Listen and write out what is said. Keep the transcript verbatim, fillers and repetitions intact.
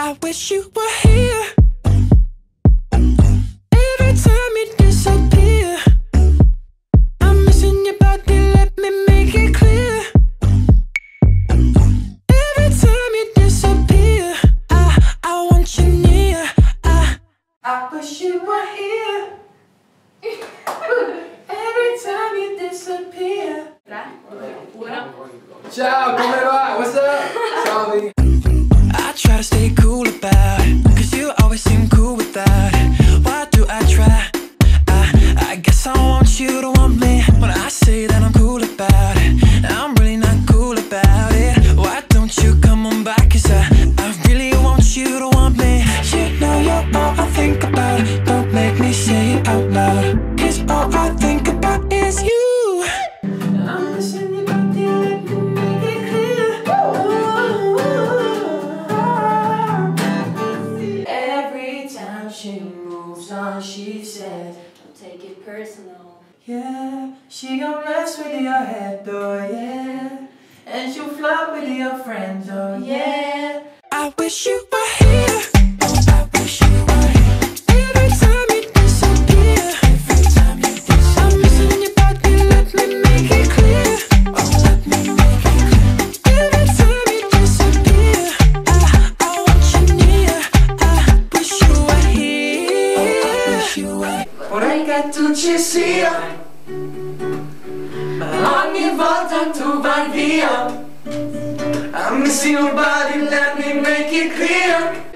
I wish you were here. Every time you disappear, I'm missing your body, let me make it clear. Every time you disappear, I, I want you near. I, I wish you were here. Every time you disappear. Ciao, come va? What's up? Salve. I try to stay cool about it, cause you always seem cool without it. Why do I try? I, I guess I want you to want me. When I say that I'm cool about it, I'm really not cool about it. Why don't you come on back, cause I, I really want you to want me. You know you're all I think about, don't make me say it out loud. Cause all I think about is you. She moves on, she says, don't take it personal. Yeah, she gon' mess with your head, though, yeah. And she'll flirt with your friends, oh yeah. I wish you were here. I wish you were here. Every time you disappear, every time you disappear, I'm missing your body, let me make it clear. Oh, let me make it clear. Every time you disappear, I, I want you near. I wish you were here. Vorrei che tu ci sia, ma ogni volta tu vai via. I'm missing your body, let me make it clear.